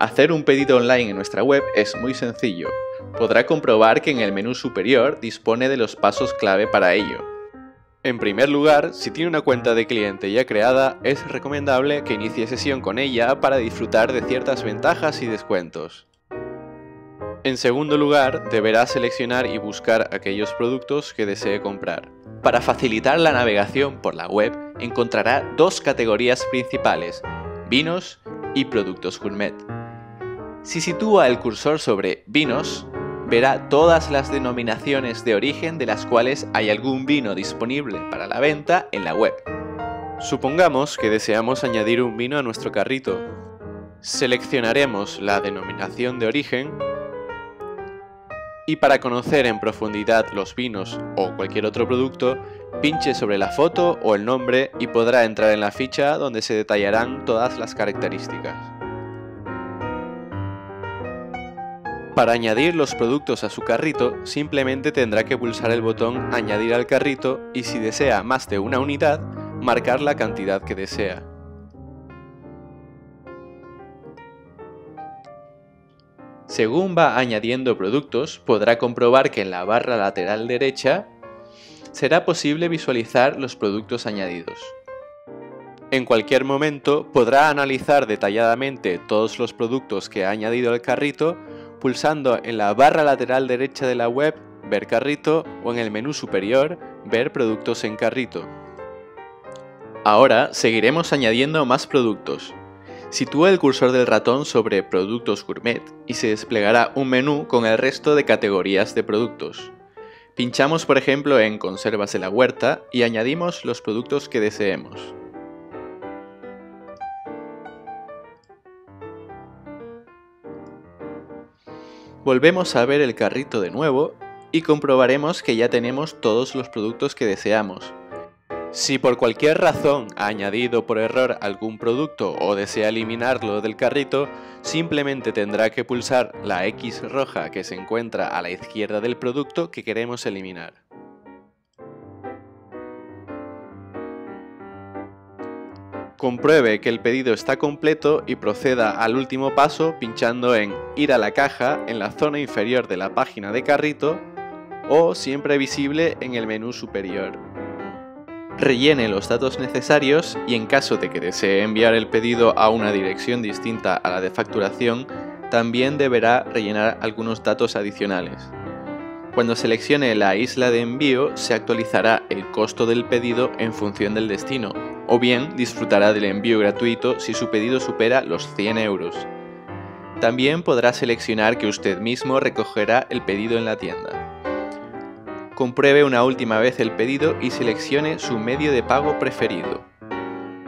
Hacer un pedido online en nuestra web es muy sencillo. Podrá comprobar que en el menú superior dispone de los pasos clave para ello. En primer lugar, si tiene una cuenta de cliente ya creada, es recomendable que inicie sesión con ella para disfrutar de ciertas ventajas y descuentos. En segundo lugar, deberá seleccionar y buscar aquellos productos que desee comprar. Para facilitar la navegación por la web, encontrará dos categorías principales: vinos y productos gourmet. Si sitúa el cursor sobre vinos, verá todas las denominaciones de origen de las cuales hay algún vino disponible para la venta en la web. Supongamos que deseamos añadir un vino a nuestro carrito. Seleccionaremos la denominación de origen y para conocer en profundidad los vinos o cualquier otro producto, pinche sobre la foto o el nombre y podrá entrar en la ficha donde se detallarán todas las características. Para añadir los productos a su carrito, simplemente tendrá que pulsar el botón Añadir al carrito y si desea más de una unidad, marcar la cantidad que desea. Según va añadiendo productos, podrá comprobar que en la barra lateral derecha será posible visualizar los productos añadidos. En cualquier momento podrá analizar detalladamente todos los productos que ha añadido al carrito pulsando en la barra lateral derecha de la web, Ver carrito, o en el menú superior, Ver productos en carrito. Ahora seguiremos añadiendo más productos. Sitúa el cursor del ratón sobre Productos Gourmet y se desplegará un menú con el resto de categorías de productos. Pinchamos por ejemplo en Conservas de la Huerta y añadimos los productos que deseemos. Volvemos a ver el carrito de nuevo y comprobaremos que ya tenemos todos los productos que deseamos. Si por cualquier razón ha añadido por error algún producto o desea eliminarlo del carrito, simplemente tendrá que pulsar la X roja que se encuentra a la izquierda del producto que queremos eliminar. Compruebe que el pedido está completo y proceda al último paso pinchando en Ir a la caja en la zona inferior de la página de carrito o siempre visible en el menú superior. Rellene los datos necesarios y en caso de que desee enviar el pedido a una dirección distinta a la de facturación, también deberá rellenar algunos datos adicionales. Cuando seleccione la isla de envío, se actualizará el costo del pedido en función del destino, o bien disfrutará del envío gratuito si su pedido supera los 100 euros. También podrá seleccionar que usted mismo recogerá el pedido en la tienda. Compruebe una última vez el pedido y seleccione su medio de pago preferido.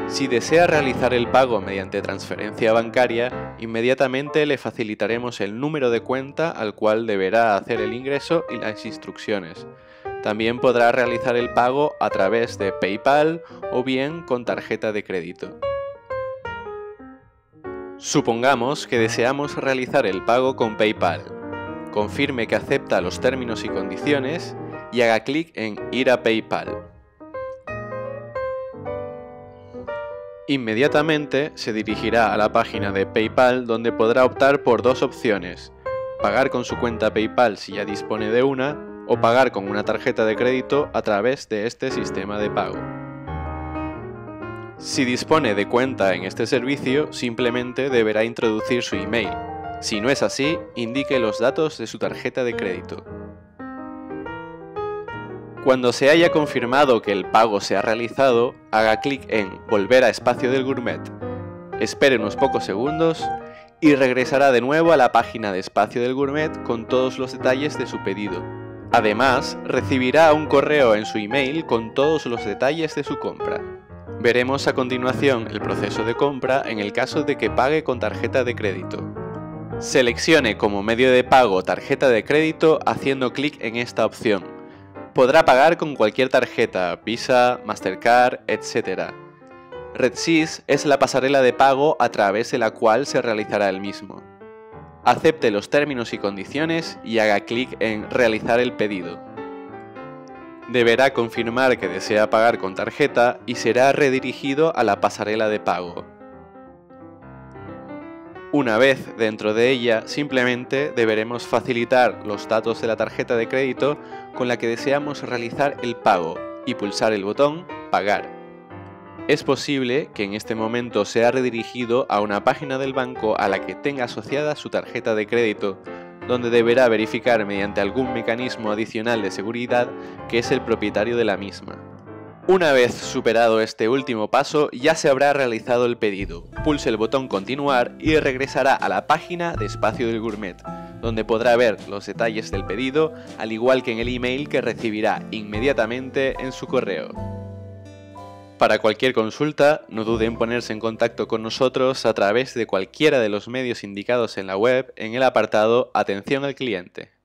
Si desea realizar el pago mediante transferencia bancaria, inmediatamente le facilitaremos el número de cuenta al cual deberá hacer el ingreso y las instrucciones. También podrá realizar el pago a través de PayPal o bien con tarjeta de crédito. Supongamos que deseamos realizar el pago con PayPal. Confirme que acepta los términos y condiciones y haga clic en Ir a PayPal. Inmediatamente se dirigirá a la página de PayPal donde podrá optar por dos opciones: pagar con su cuenta PayPal si ya dispone de una o pagar con una tarjeta de crédito a través de este sistema de pago. Si dispone de cuenta en este servicio, simplemente deberá introducir su email. Si no es así, indique los datos de su tarjeta de crédito. Cuando se haya confirmado que el pago se ha realizado, haga clic en Volver a Espacio del Gourmet, espere unos pocos segundos y regresará de nuevo a la página de Espacio del Gourmet con todos los detalles de su pedido. Además, recibirá un correo en su email con todos los detalles de su compra. Veremos a continuación el proceso de compra en el caso de que pague con tarjeta de crédito. Seleccione como medio de pago tarjeta de crédito haciendo clic en esta opción. Podrá pagar con cualquier tarjeta, Visa, Mastercard, etc. RedSys es la pasarela de pago a través de la cual se realizará el mismo. Acepte los términos y condiciones y haga clic en Realizar el pedido. Deberá confirmar que desea pagar con tarjeta y será redirigido a la pasarela de pago. Una vez dentro de ella, simplemente deberemos facilitar los datos de la tarjeta de crédito con la que deseamos realizar el pago y pulsar el botón Pagar. Es posible que en este momento sea redirigido a una página del banco a la que tenga asociada su tarjeta de crédito, donde deberá verificar mediante algún mecanismo adicional de seguridad que es el propietario de la misma. Una vez superado este último paso, ya se habrá realizado el pedido. Pulse el botón Continuar y regresará a la página de Espacio del Gourmet, donde podrá ver los detalles del pedido, al igual que en el email que recibirá inmediatamente en su correo. Para cualquier consulta, no dude en ponerse en contacto con nosotros a través de cualquiera de los medios indicados en la web en el apartado Atención al cliente.